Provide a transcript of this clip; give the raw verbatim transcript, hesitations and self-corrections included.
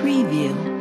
preview.